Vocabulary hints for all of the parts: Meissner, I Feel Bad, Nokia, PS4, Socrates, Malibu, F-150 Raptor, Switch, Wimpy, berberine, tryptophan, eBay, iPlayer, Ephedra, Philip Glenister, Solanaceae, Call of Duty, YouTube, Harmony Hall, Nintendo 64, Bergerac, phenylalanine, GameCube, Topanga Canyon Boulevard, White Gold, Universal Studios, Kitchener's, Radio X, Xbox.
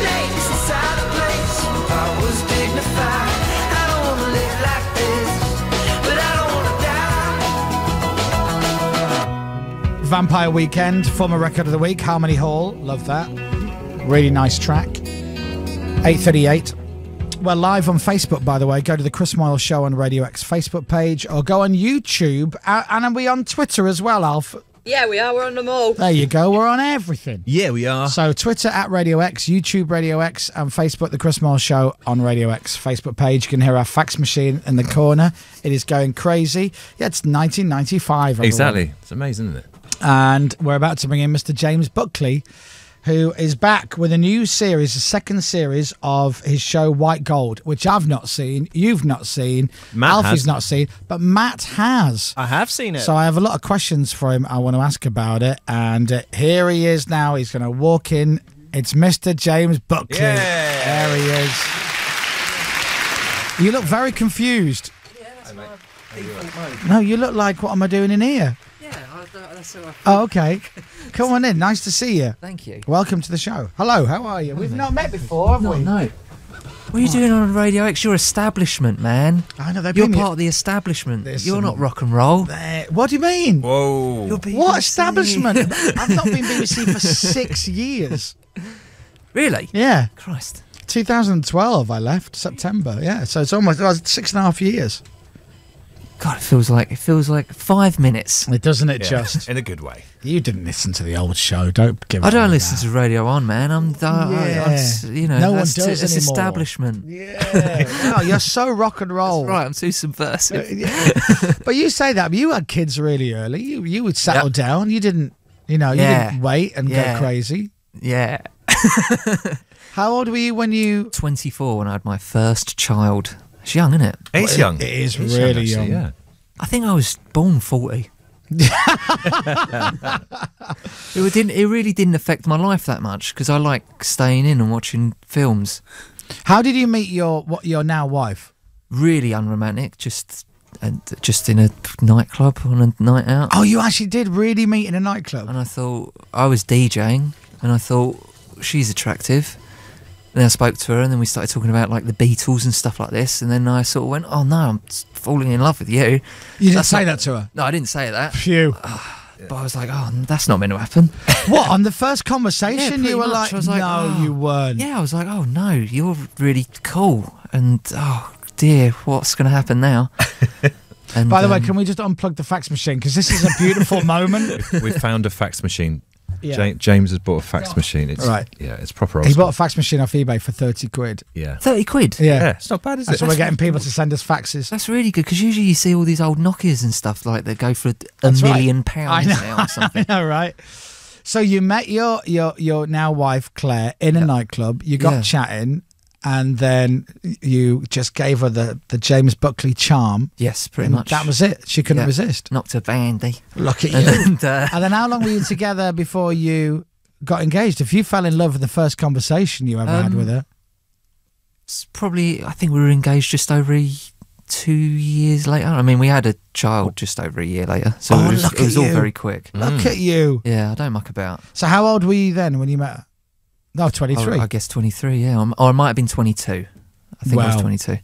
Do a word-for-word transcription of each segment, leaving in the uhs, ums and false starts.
snakes inside a place. I was dignified. I don't want to live like this, but I don't want to die. Vampire Weekend, former record of the week, Harmony Hall. Love that. Really nice track. eight thirty-eight. We're live on Facebook, by the way. Go to the Chris Moyles Show on Radio X Facebook page, or go on YouTube. And are we on Twitter as well, Alf? Yeah, we are. We're on them all. There you go. We're on everything. Yeah, we are. So Twitter at Radio X, YouTube Radio X, and Facebook, the Chris Moyles Show on Radio X Facebook page. You can hear our fax machine in the corner. It is going crazy. Yeah, it's nineteen ninety-five. Everyone. Exactly. It's amazing, isn't it? And we're about to bring in Mister James Buckley, who is back with a new series, the second series of his show White Gold, which I've not seen, you've not seen, Matt Alfie's has. not seen, but Matt has. I have seen it. So I have a lot of questions for him I want to ask about it, and uh, here he is now. He's going to walk in. It's Mister James Buckley. Yeah. There he is. You look very confused. Yeah, that's what I think. No, you look like, what am I doing in here? Oh, okay. Come on in. Nice to see you. Thank you. Welcome to the show. Hello, how are you? We've not met before, have we? No, no. What are you doing on Radio X? You're establishment, man. I know. You're part of the establishment. You're not rock and roll. What do you mean? Whoa. What establishment? I've not been B B C for six years. Really? Yeah. Christ. two thousand twelve, I left. September. Yeah. So it's almost well, six and a half years. God, it feels like it feels like five minutes. It doesn't it yeah. just in a good way. You didn't listen to the old show. Don't give. I it don't listen that. to Radio On, man. I'm, yeah. I, I'm you know, no one does anymore. It's establishment. Yeah, wow, you're so rock and roll. That's right, I'm too subversive. Yeah. But you say that, but you had kids really early. You you would settle yep. down. You didn't, you know, you yeah. didn't wait and yeah. go crazy. Yeah. How old were you when you? twenty-four when I had my first child. It's young, isn't it? It's young. It is it's really young, actually, young. Yeah. I think I was born forty. it didn't. It really didn't affect my life that much because I like staying in and watching films. How did you meet your what your now wife? Really unromantic. Just and just in a nightclub on a night out. Oh, you actually did really meet in a nightclub. And I thought I was DJing, and I thought she's attractive. Then I spoke to her, and then we started talking about like the Beatles and stuff like this. And then I sort of went, "Oh no, I'm falling in love with you." You didn't that's say not... that to her? No, I didn't say that. Phew. Oh, but I was like, "Oh, that's not meant to happen." What on the first conversation? Yeah, you were much. like, I was like, "No, oh. you weren't." Yeah, I was like, "Oh no, you're really cool." And oh dear, what's going to happen now? And, by the um... way, can we just unplug the fax machine because this is a beautiful moment? We found a fax machine. Yeah. James has bought a fax machine. It's, right. Yeah, it's proper old He school. bought a fax machine off eBay for thirty quid. Yeah. thirty quid? Yeah. yeah. It's not bad, is it? So we're getting people cool. to send us faxes. That's really good, because usually you see all these old Nokias and stuff like that go for a That's million right. pounds I know, now or something. I know, right? So you met your, your, your now wife, Claire, in a yeah. nightclub. You got yeah. chatting, and then you just gave her the, the James Buckley charm. Yes, pretty and much. That was it. She couldn't yeah. resist. Knocked her bandy. Look at you. And, uh... and then how long were you together before you got engaged? If you fell in love with the first conversation you ever um, had with her. It's probably, I think we were engaged just over a, two years later. I mean, we had a child just over a year later. So oh, it was, it was all very quick. Look mm. at you. Yeah, I don't muck about. So how old were you then when you met her? No, twenty-three. I, I guess twenty-three, yeah. I'm, or I might have been twenty-two. I think wow. I was twenty-two.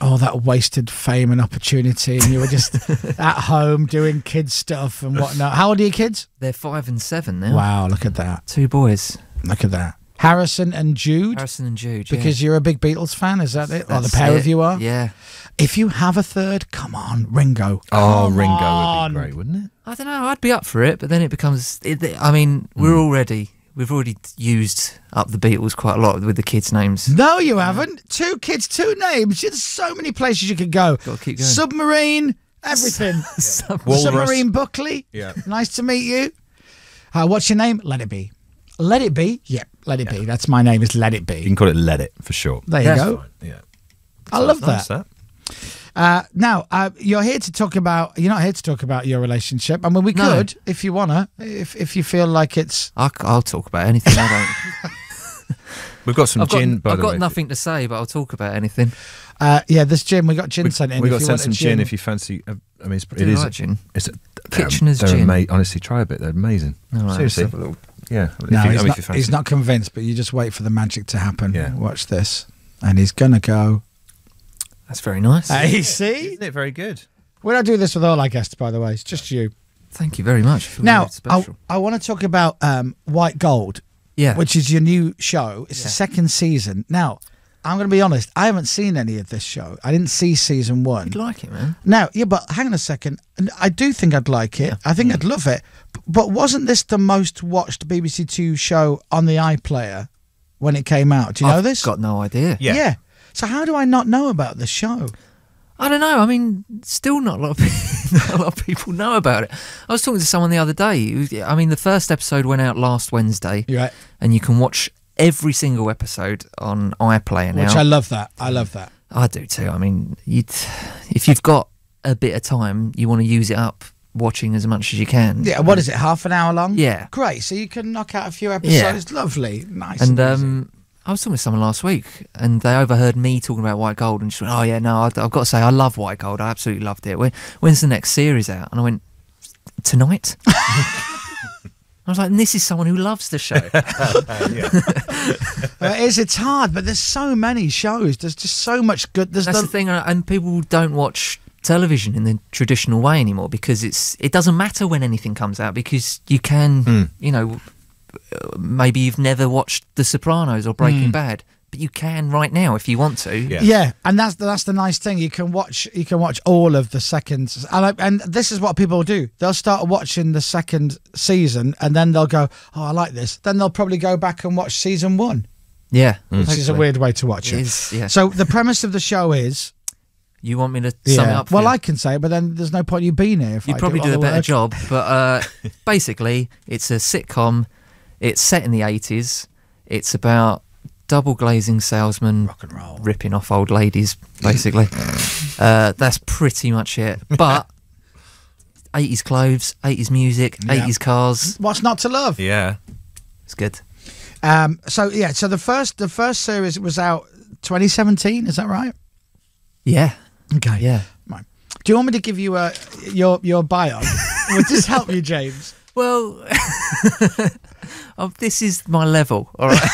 Oh, that wasted fame and opportunity. And you were just at home doing kids stuff and whatnot. How old are your kids? They're five and seven now. Wow, look at that. Two boys. Look at that. Harrison and Jude? Harrison and Jude, Because yeah. you're a big Beatles fan, is that it? That's or the pair it. of you are? Yeah. If you have a third, come on, Ringo. Oh, come Ringo on. would be great, wouldn't it? I don't know. I'd be up for it, but then it becomes... It, I mean, we're mm. already... We've already used up the Beatles quite a lot with the kids' names. No, you haven't. Two kids, two names. There's so many places you could go. Got to keep going. Submarine, everything. yeah. Submarine, Submarine Buckley. Yeah. Nice to meet you. Uh, what's your name? Let It Be. Let It Be? Yeah, Let It yeah. Be. That's my name is Let It Be. You can call it Let It for sure. There yeah, you go. Fine. Yeah. I so love nice, that. that. Uh, now, uh, you're here to talk about... You're not here to talk about your relationship. I mean, we no. could, if you want to, if, if you feel like it's... I'll, I'll talk about anything. I don't... We've got some I've gin, got, by I've the way. I've got nothing to say, but I'll talk about anything. Uh, yeah, this gin, we got gin we, sent in. We got sent some gin if you fancy... Uh, I mean, it's, it is... Like gin? It's a, Kitchener's gin. Honestly, try a bit. They're amazing. Right, seriously. A little, Yeah. No, if you, he's, I mean, not, he's not convinced, but you just wait for the magic to happen. Yeah. Watch this. And he's going to go. That's very nice. Hey, see? Isn't it very good? Well, I do this with all our guests, by the way. It's just you. Thank you very much. For now, I, I want to talk about um, White Gold, yeah, which is your new show. It's yeah. the second season. Now, I'm going to be honest. I haven't seen any of this show. I didn't see season one. You'd like it, man. Now, yeah, but hang on a second. I do think I'd like it. Yeah. I think yeah. I'd love it. But wasn't this the most watched B B C Two show on the iPlayer when it came out? Do you I've know this? I've got no idea. Yeah. Yeah. So how do I not know about this show? I don't know. I mean, still not a lot of people, not a lot of people know about it. I was talking to someone the other day. I mean, the first episode went out last Wednesday. Right. And you can watch every single episode on iPlayer now. Which I love that. I love that. I do too. I mean, you'd, if you've got a bit of time, you want to use it up watching as much as you can. Yeah. What and, is it? Half an hour long? Yeah. Great. So you can knock out a few episodes. Yeah. Lovely. Nice. And, and um... I was talking to someone last week and they overheard me talking about White Gold and she went, oh yeah, no, I've got to say, I love White Gold. I absolutely loved it. When, when's the next series out? And I went, tonight? I was like, and this is someone who loves the show. Well, it is, it's hard, but there's so many shows. There's just so much good. There's That's the thing, and people don't watch television in the traditional way anymore because it's it doesn't matter when anything comes out because you can, mm. you know... Maybe you've never watched The Sopranos or Breaking mm. Bad, but you can right now if you want to. Yeah, yeah, and that's the, that's the nice thing. You can watch you can watch all of the seconds, and I, and this is what people do. They'll start watching the second season, and then they'll go, "Oh, I like this." Then they'll probably go back and watch season one. Yeah, mm. which Hopefully. is a weird way to watch it. It is, yeah. So the premise of the show is. You want me to yeah. sum it up? Well, you? I can say it, but then there's no point you being here. If you I probably do, do a better work. job, but uh, basically, it's a sitcom. It's set in the eighties. It's about double glazing salesmen Rock and roll. ripping off old ladies, basically. uh, that's pretty much it. But eighties clothes, eighties music, yeah. eighties cars. What's not to love? Yeah, it's good. Um, so yeah, so the first the first series was out twenty seventeen. Is that right? Yeah. Okay. Yeah. Right. Do you want me to give you a your your bio? Would this help you, James? Well, oh, this is my level. All right,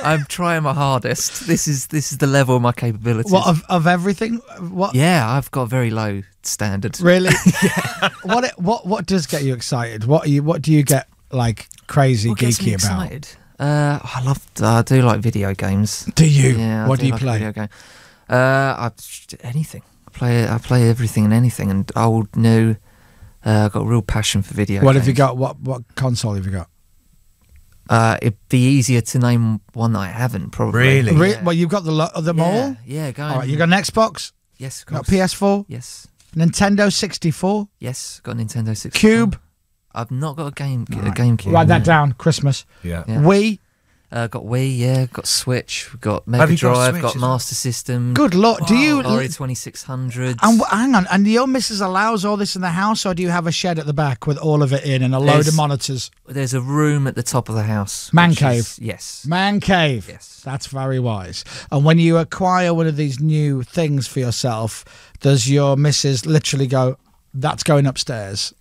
I'm trying my hardest. This is this is the level of my capabilities. What of, of everything? What? Yeah, I've got a very low standard. Really? yeah. What what what does get you excited? What are you what do you get like crazy what geeky gets me about? Excited? Uh, I love. Uh, I do like video games. Do you? Yeah, what do, do you like play? Video game. Uh, I anything. I play. I play everything and anything, and old, new. Uh, I've got a real passion for video games. What have you got? What what console have you got? Uh, it'd be easier to name one that I haven't, probably. Really? Re yeah. Well, you've got the lo them yeah. all? Yeah, go on. Right, you got an Xbox? Yes, of course. Got P S four? Yes. Nintendo sixty-four? Yes, got a Nintendo sixty-four. Cube? I've not got a, game, right. a GameCube. Write that yeah. down, Christmas. Yeah. yeah. Wii? Uh, got Wii, yeah. Got Switch. We've got Mega Drive. Got, got Master System. Good lord! Wow. Do you? Atari twenty-six hundred. And hang on, and your missus allows all this in the house, or do you have a shed at the back with all of it in and a there's, load of monitors? There's a room at the top of the house. Man cave. Is, yes. Man cave. Yes. That's very wise. And when you acquire one of these new things for yourself, does your missus literally go, "That's going upstairs"?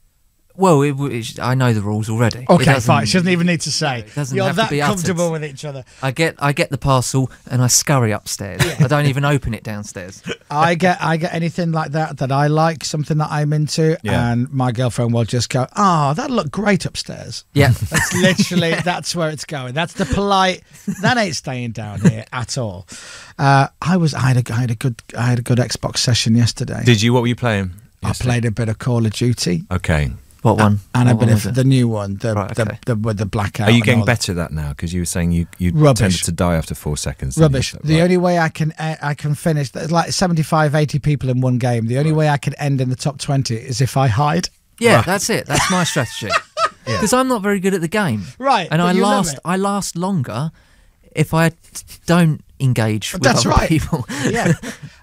Well, it, it, I know the rules already. Okay, fine. She doesn't even need to say. It doesn't You're have that to be comfortable uttered. with each other. I get, I get the parcel and I scurry upstairs. I don't even open it downstairs. I get, I get anything like that that I like, something that I'm into, yeah. and my girlfriend will just go, "Oh, that looked great upstairs." Yeah, that's literally yeah. that's where it's going. That's the polite. That ain't staying down here at all. Uh, I was, I had a, I had a good, I had a good Xbox session yesterday. Did you? What were you playing? Yesterday? I played a bit of Call of Duty. Okay. What one? And what a bit of the new one, the, right, okay. the, the, with the blackout. Are you getting better at that now? Because you were saying you, you tended to die after four seconds. Rubbish. That, right? The only way I can I can finish, there's like seventy-five, eighty people in one game. The only right. way I can end in the top twenty is if I hide. Yeah, right. that's it. That's my strategy. Because yeah. I'm not very good at the game. Right. And I last, I last longer if I don't engage with that's other right. people. Yeah.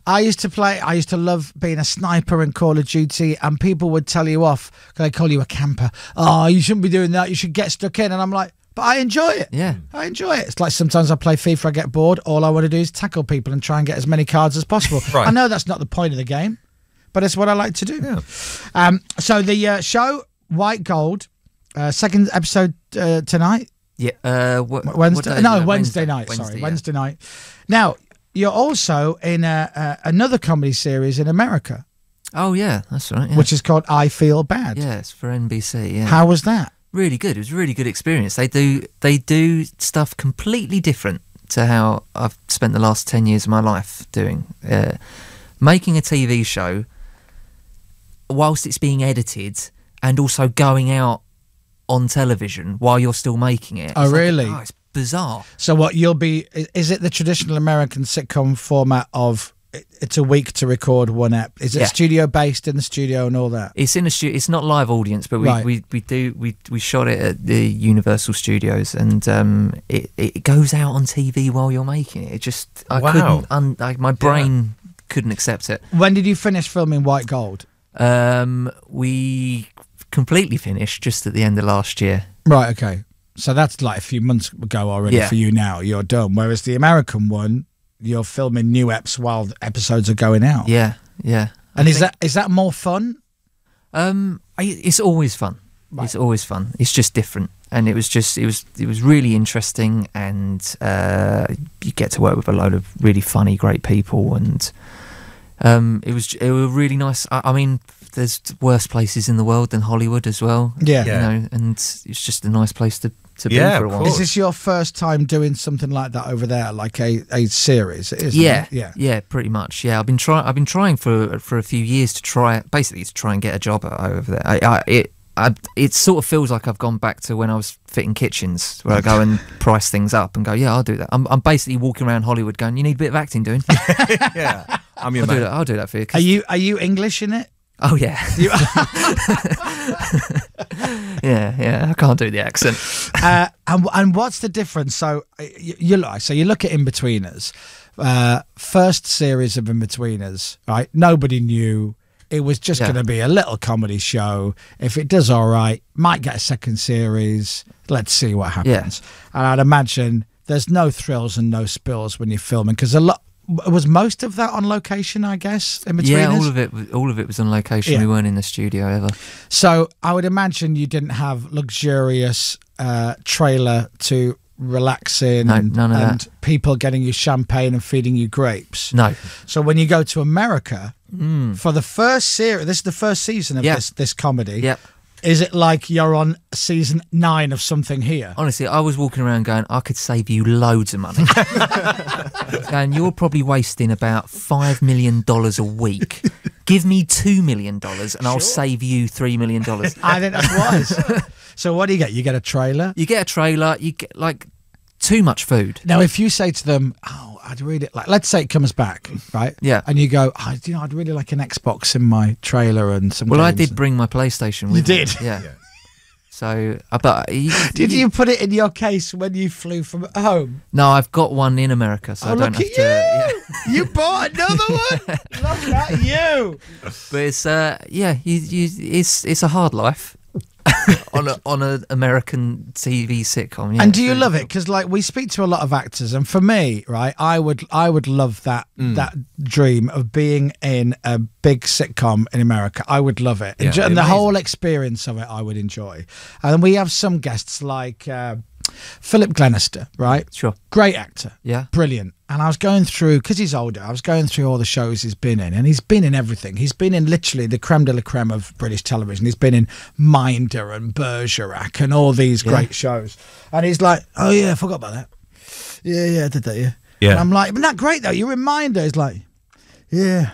I used to play, I used to love being a sniper in Call of Duty, and people would tell you off, they call you a camper. Oh, you shouldn't be doing that, you should get stuck in. And I'm like, but I enjoy it. Yeah. I enjoy it. It's like sometimes I play FIFA, I get bored. All I want to do is tackle people and try and get as many cards as possible. Right. I know that's not the point of the game, but it's what I like to do. Yeah. Um, so the uh, show, White Gold, uh, second episode uh, tonight. Yeah. Uh, what, Wednesday. What no, Wednesday night. Wednesday, sorry, yeah. Wednesday night. Now you're also in a, a, another comedy series in America. Oh yeah, that's right. Yeah. Which is called I Feel Bad. Yeah, it's for N B C. Yeah. How was that? Really good. It was a really good experience. They do they do stuff completely different to how I've spent the last ten years of my life doing. Uh, making a T V show whilst it's being edited and also going out on television while you're still making it. Oh, it's really? Like, oh, it's bizarre. So what you'll be... Is it the traditional American sitcom format of... It's a week to record one app. Is it yeah. studio based in the studio and all that? It's in a studio. It's not live audience, but we, right. we we do we we shot it at the Universal Studios, and um, it it goes out on T V while you're making it. It just I wow. couldn't. Un, I, my brain yeah. couldn't accept it. When did you finish filming White Gold? Um, we completely finished just at the end of last year. Right. Okay. So that's like a few months ago already yeah. for you. Now you're done. Whereas the American one, you're filming new eps while episodes are going out. Yeah, yeah. And I is think... that is that more fun? Um, I, it's always fun. Right. It's always fun. It's just different, and it was just it was it was really interesting, and uh, you get to work with a load of really funny, great people, and um, it was it were really nice. I, I mean, there's worse places in the world than Hollywood as well. Yeah, you yeah. know, and it's just a nice place to. To yeah, for a while. Is this your first time doing something like that over there, like a a series? Isn't yeah, it? yeah, yeah, pretty much. Yeah, I've been trying. I've been trying for for a few years to try, basically, to try and get a job over there. I, I, it I, it sort of feels like I've gone back to when I was fitting kitchens, where I go and price things up and go, yeah, I'll do that. I'm I'm basically walking around Hollywood going, you need a bit of acting doing. yeah, I'm your I'll, do that, I'll do that for you. Are you are you English in it? Oh yeah. yeah, yeah. I can't do the accent. uh, and and what's the difference? So you, you like so you look at Inbetweeners, uh, first series of Inbetweeners, right? Nobody knew it was just yeah. going to be a little comedy show. If it does all right, might get a second series. Let's see what happens. Yeah. And I'd imagine there's no thrills and no spills when you're filming, because a lot. Was most of that on location, I guess, in between? Yeah, all of it, all of it was on location. Yeah. We weren't in the studio ever. So I would imagine you didn't have luxurious uh, trailer to relax in no, and, none of and that. people getting you champagne and feeding you grapes. No. So when you go to America, mm. for the first series, this is the first season of yep. this, this comedy. Yep. Is it like you're on season nine of something here? Honestly, I was walking around going, I could save you loads of money. And you're probably wasting about five million dollars a week. Give me two million dollars and sure. I'll save you three million dollars. I think that's wise. So what do you get? You get a trailer? You get a trailer. You get, like, too much food. Now, if you say to them, oh, I'd really... like, let's say it comes back, right? Yeah. And you go, oh, you know, I'd really like an Xbox in my trailer and some Well, I did and... bring my PlayStation with You did? Me. Yeah. yeah. So, but... You, did you, you put it in your case when you flew from home? No, I've got one in America, so oh, I don't have to... Yeah. You bought another one? Look at you! But it's, uh, yeah, you, you, it's, it's a hard life. on a on an American T V sitcom, yeah. And do you love it? Because like we speak to a lot of actors, and for me, right, I would I would love that mm. that dream of being in a big sitcom in America. I would love it, yeah, Enjoy, and the whole experience of it, I would enjoy. And we have some guests like uh, Philip Glenister, right? Sure, great actor, yeah, brilliant. And I was going through, because he's older, I was going through all the shows he's been in, and he's been in everything. He's been in literally the creme de la creme of British television. He's been in Minder and Bergerac and all these yeah. great shows. And he's like, oh, yeah, I forgot about that. Yeah, yeah, I did that, yeah. yeah. And I'm like, but not great, though. You're in Minder. He's like, yeah.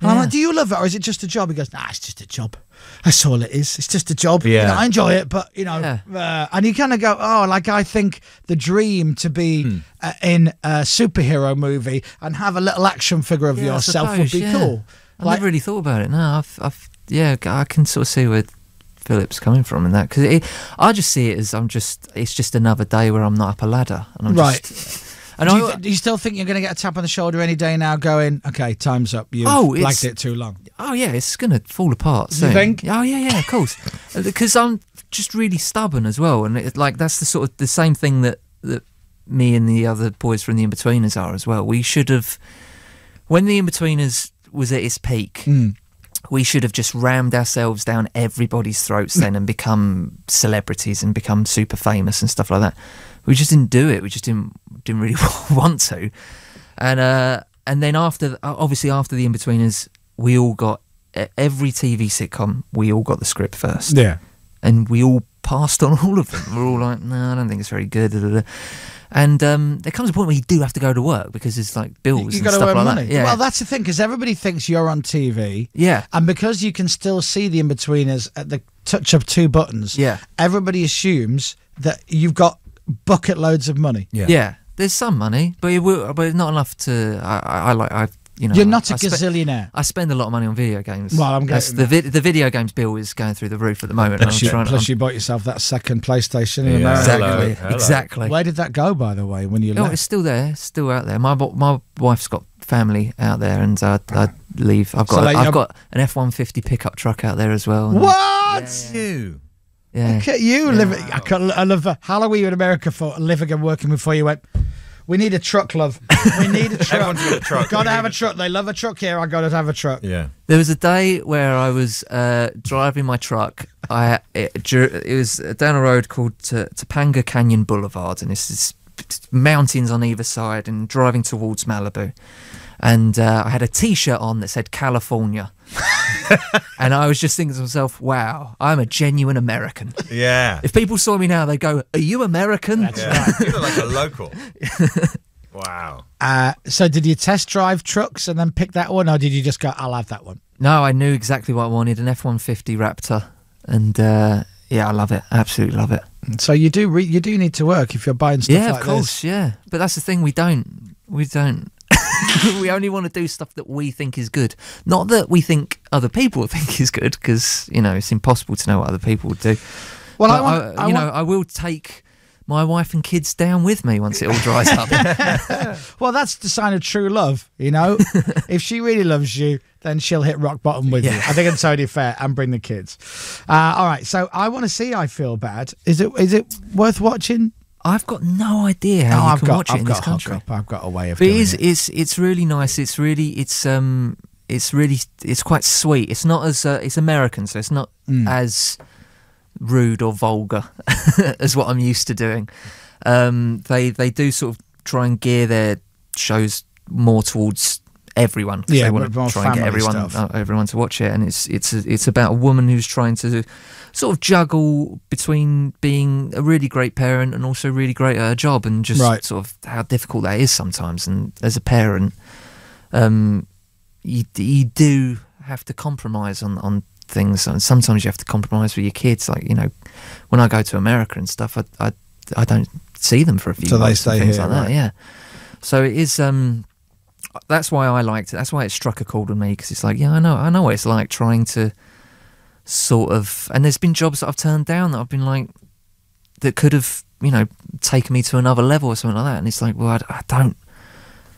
And yeah. I'm like, do you love it, or is it just a job? He goes, nah, it's just a job. That's all it is. It's just a job. Yeah. You know, I enjoy it, but, you know, yeah. uh, and you kind of go, oh, like, I think the dream to be hmm. uh, in a superhero movie and have a little action figure of yeah, yourself suppose, would be yeah. cool. I've like, never really thought about it. No, I've, I've, yeah, I can sort of see where Philip's coming from in that, because I just see it as I'm just, it's just another day where I'm not up a ladder. And I'm right. Just, And do, you th do you still think you're going to get a tap on the shoulder any day now going, okay, time's up, you've oh, blagged it too long? Oh, yeah, it's going to fall apart soon. You think? Oh, yeah, yeah, of course. Because I'm just really stubborn as well. And, it, like, that's the sort of the same thing that, that me and the other boys from the Inbetweeners are as well. We should have... When the Inbetweeners was at its peak, mm. we should have just rammed ourselves down everybody's throats then and become celebrities and become super famous and stuff like that. We just didn't do it. We just didn't didn't really want to. And uh, and then after, obviously after the Inbetweeners, we all got, every T V sitcom, we all got the script first. Yeah. And we all passed on all of them. We're all like, no, I don't think it's very good. Da, da, da. And um, there comes a point where you do have to go to work because it's like bills you and stuff like money. that. Yeah. Well, that's the thing, because everybody thinks you're on T V. Yeah. And because you can still see the Inbetweeners at the touch of two buttons, yeah, everybody assumes that you've got bucket loads of money. Yeah. Yeah. There's some money, but it will, but not enough to. I, I like. I you know. You're not I, a I gazillionaire. I spend a lot of money on video games. Well, I'm getting the vi the video games bill is going through the roof at the moment. Plus, and I'm you, trying, plus I'm, you bought yourself that second PlayStation. Yeah. In America. Exactly. Hello. Exactly. Where did that go, by the way? When you left? Oh, it's still there. It's still out there. My my wife's got family out there, and I I leave. I've got so like, I've got an F one fifty pickup truck out there as well. What yeah, yeah. you? Yeah. Look at you yeah. living. I, can't, I love that. How long were you in America for living and working before you went, we need a truck, love. We need a truck. Everyone's got a truck. Got to have a truck. They love a truck here. I got to have a truck. Yeah. There was a day where I was uh, driving my truck. I it, it was down a road called Topanga Canyon Boulevard, and it's, it's mountains on either side, and driving towards Malibu. And uh, I had a T-shirt on that said California. And I was just thinking to myself, wow, I'm a genuine American. Yeah. If people saw me now, they'd go, are you American? That's yeah. right. You look like a local. Wow. Uh, so did you test drive trucks and then pick that one, or did you just go, I'll have that one? No, I knew exactly what I wanted, an F one fifty Raptor. And uh, yeah, I love it. I absolutely love it. So you do re you do need to work if you're buying stuff yeah, like this. Yeah, of course, this. yeah. But that's the thing, we don't, we don't. We only want to do stuff that we think is good, not that we think other people think is good, because you know it's impossible to know what other people would do. Well, I, want, I you I know want... I will take my wife and kids down with me once it all dries up. Well, that's the sign of true love, you know. If she really loves you, then she'll hit rock bottom with yeah. you. I think I'm totally fair, and bring the kids. Uh, all right, so I want to see I Feel Bad. Is it is it worth watching? I've got no idea how no, you I've can got, watch I've it in got this country. Up. I've got a way of but doing it. Is, it. It's it's really nice. It's really it's um it's really it's quite sweet. It's not as uh, it's American, so it's not mm. as rude or vulgar as what I'm used to doing. Um, they they do sort of try and gear their shows more towards everyone. Yeah, they want to try and get everyone uh, everyone to watch it, and it's it's it's about a woman who's trying to sort of juggle between being a really great parent and also really great at her job, and just right. sort of how difficult that is sometimes. And as a parent, um, you you do have to compromise on on things, and sometimes you have to compromise with your kids. Like you know, when I go to America and stuff, I I, I don't see them for a few so months they stay and things here, like right. that. Yeah, so it is. Um, that's why I liked it. That's why it struck a chord with me, because it's like, yeah, I know, I know what it's like trying to. Sort of, and there's been jobs that I've turned down that I've been like, that could have, you know, taken me to another level or something like that. And it's like, well, I, I don't,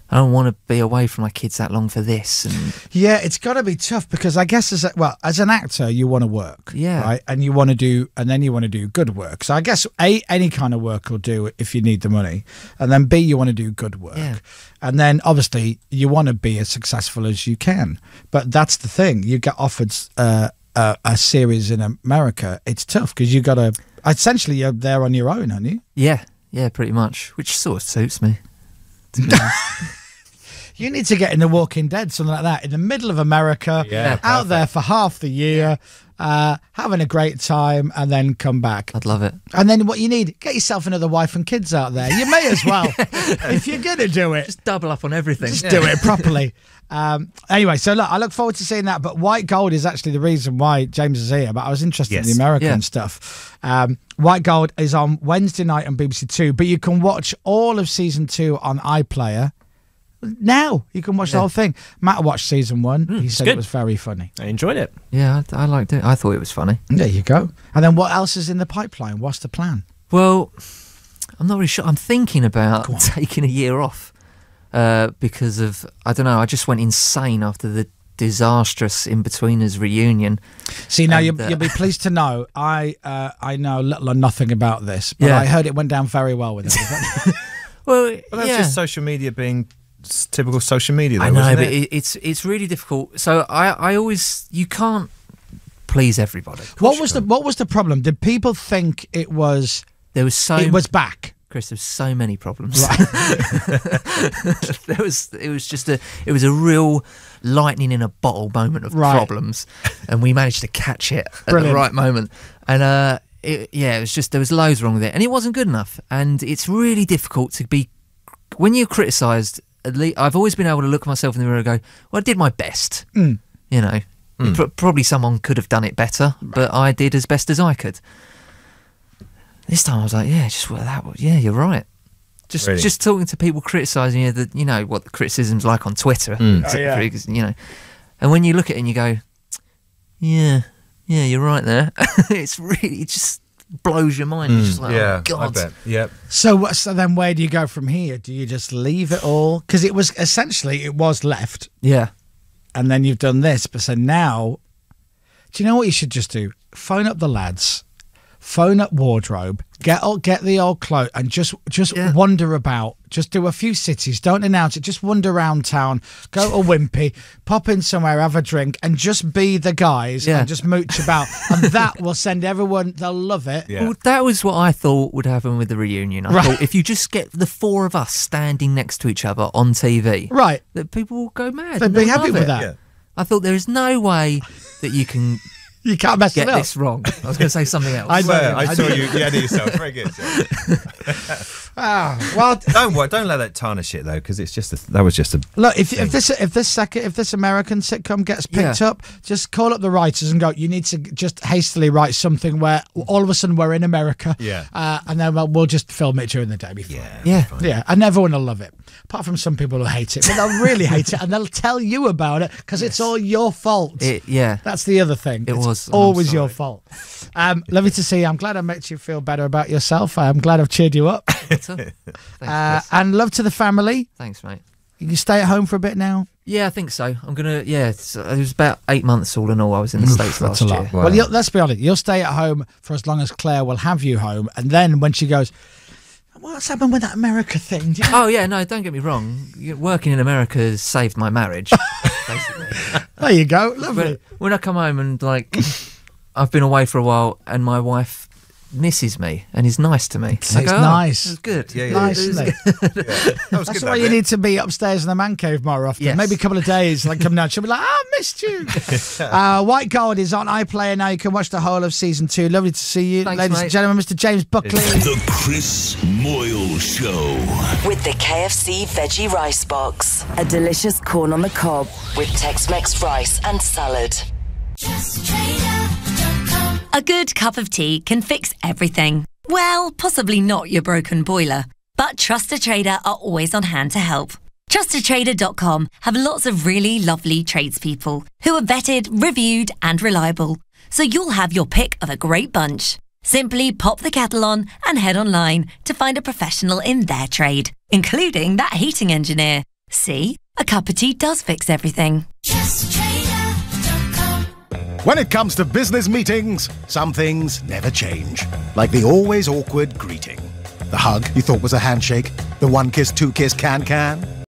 I don't want to be away from my kids that long for this. And yeah, it's got to be tough, because I guess as a, well as an actor, you want to work, yeah, right, and you want to do, and then you want to do good work. So I guess a any kind of work will do if you need the money, and then b you want to do good work, yeah. and then obviously you want to be as successful as you can. But that's the thing, you get offered. Uh, Uh, a series in America, it's tough because you got to essentially you're there on your own, aren't you? Yeah, yeah, pretty much, which sort of suits me. You need to get in The Walking Dead, something like that, in the middle of America, yeah, out perfect. there for half the year, yeah. uh, having a great time, and then come back. I'd love it. And then what you need, get yourself another wife and kids out there. You may as well. If you're going to do it. Just double up on everything. Just yeah. do it properly. Um, anyway, so look, I look forward to seeing that, but White Gold is actually the reason why James is here, but I was interested yes. in the American yeah. stuff. Um, White Gold is on Wednesday night on B B C Two, but you can watch all of season two on iPlayer. Now you can watch yeah. the whole thing. Matt watched season one. Mm, he said good. it was very funny. I enjoyed it. Yeah, I, I liked it. I thought it was funny. There you go. And then what else is in the pipeline? What's the plan? Well, I'm not really sure. I'm thinking about taking a year off uh, because of, I don't know, I just went insane after the disastrous Inbetweeners reunion. See, now and, you, uh, you'll be pleased to know I uh, I know little or nothing about this, but yeah. I heard it went down very well with everybody. Well, well, that's yeah. just social media being typical social media. Though, I know, but it? it's it's really difficult. So I I always you can't please everybody. What was the what was the problem? Did people think it was there was so it was back? Chris, there's so many problems. Right. there was it was just a it was a real lightning in a bottle moment of right. problems, and we managed to catch it at Brilliant. the right moment. And uh, it, yeah, it was just there was loads wrong with it, and it wasn't good enough. And it's really difficult to be when you're criticised. At least I've always been able to look myself in the mirror and go, "Well, I did my best." Mm. You know, mm. Pro probably someone could have done it better, right. but I did as best as I could. This time I was like, yeah, just well, that. Yeah, you're right. Just really? just talking to people criticising you, the, you know what the criticism's like on Twitter, mm. oh, yeah. you know, and when you look at it and you go, yeah, yeah, you're right there. it's really it just blows your mind. Mm. It's just like, yeah, oh God. I bet. Yep. So so then where do you go from here? Do you just leave it all? Because it was essentially it was left. Yeah. And then you've done this, but so now, do you know what you should just do? Phone up the lads. Phone up Wardrobe, get all, get the old cloak, and just just yeah. wander about. Just do a few cities. Don't announce it. Just wander around town. Go to Wimpy, pop in somewhere, have a drink, and just be the guys yeah. and just mooch about. and that will send everyone. They'll love it. Yeah. Well, that was what I thought would happen with the reunion. I right. thought if you just get the four of us standing next to each other on T V, right, that people will go mad. They'd be happy with it. that. Yeah. I thought there is no way that you can. You can't mess Get it up. this wrong. I was going to say something else. I know. Well, I, I saw know. you. Yeah, do yourself. Very good. ah, well, don't worry, don't let that tarnish it though, because it's just a, that was just a look. If, if this if this second if this American sitcom gets picked yeah. up, just call up the writers and go. You need to just hastily write something where all of a sudden we're in America. Yeah. Uh, and then we'll, we'll just film it during the day before. Yeah. Yeah. yeah. And everyone will love it, apart from some people who hate it. But they'll really hate it, and they'll tell you about it because yes. it's all your fault. It, yeah. That's the other thing. It it's was. Always your fault. Um, lovely to see you. I'm glad I made you feel better about yourself. I'm glad I've cheered you up. Thanks, uh, and love to the family. Thanks, mate. You can stay at home for a bit now. Yeah, I think so. I'm gonna. Yeah, it's, it was about eight months all in all. I was in the States last year. Wow. Well, you'll, let's be honest. You'll stay at home for as long as Claire will have you home, and then when she goes. What's happened with that America thing? You know? Oh, yeah, no, don't get me wrong. Working in America has saved my marriage, basically. There you go, lovely. When, when I come home and, like, I've been away for a while and my wife misses me and is nice to me. So it's go, nice. Oh, it's good. Yeah, yeah, nice, yeah. Isn't it? yeah. That That's why that you bit. need to be upstairs in the man cave more often. Yes. Maybe a couple of days, like, come down. She'll be like, oh, I missed you. uh, White Gold is on iPlayer now. You can watch the whole of season two. Lovely to see you. Thanks, ladies mate. and gentlemen, Mister James Buckley. The Chris Moyles Show. With the K F C Veggie Rice Box. A delicious corn on the cob with Tex-Mex rice and salad. Just straight up. A good cup of tea can fix everything. Well, possibly not your broken boiler, but Trust a Trader are always on hand to help. trust a trader dot com have lots of really lovely tradespeople who are vetted, reviewed and reliable, so you'll have your pick of a great bunch. Simply pop the kettle on and head online to find a professional in their trade, including that heating engineer. See, a cup of tea does fix everything. Trust Trader. When it comes to business meetings, some things never change. Like the always awkward greeting. The hug you thought was a handshake. The one kiss, two kiss, can-can.